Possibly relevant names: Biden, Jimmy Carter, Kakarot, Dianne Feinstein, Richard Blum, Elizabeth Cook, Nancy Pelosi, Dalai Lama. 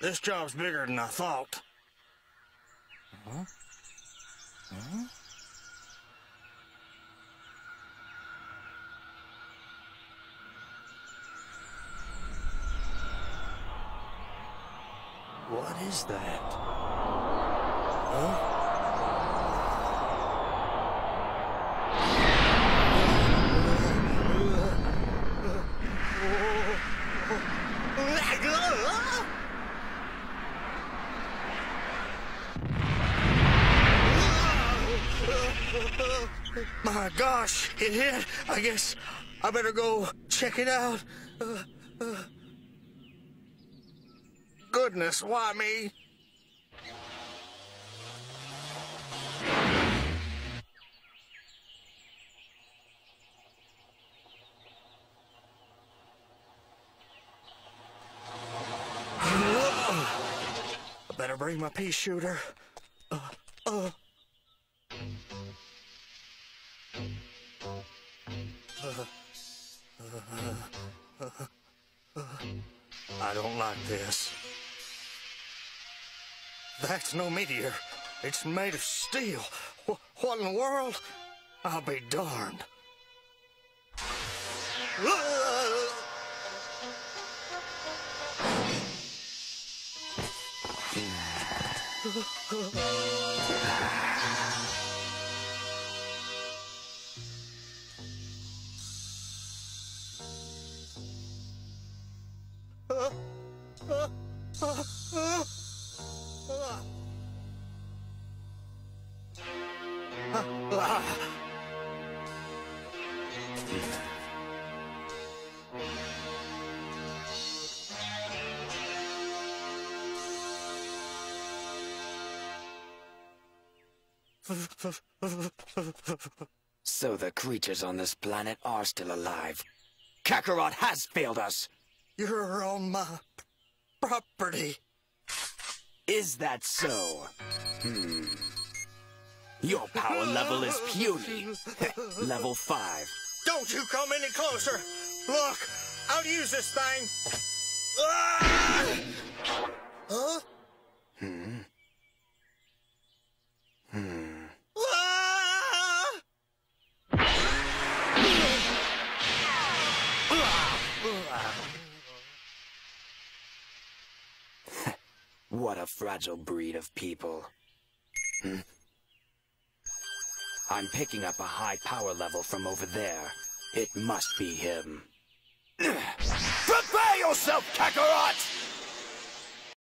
This job's bigger than I thought. Huh? Huh? What is that? Huh? My gosh, it hit. I guess I better go check it out. Goodness, why me? I better bring my pea shooter. I don't like this. That's no meteor. It's made of steel. What in the world? I'll be darned. So the creatures on this planet are still alive. Kakarot has failed us. You're on my property. Is that so? Your power level is puny. Level 5. Don't you come any closer. Look, I'll use this thing. Ah! Huh? What a fragile breed of people. I'm picking up a high power level from over there. It must be him. Prepare yourself, Kakarot!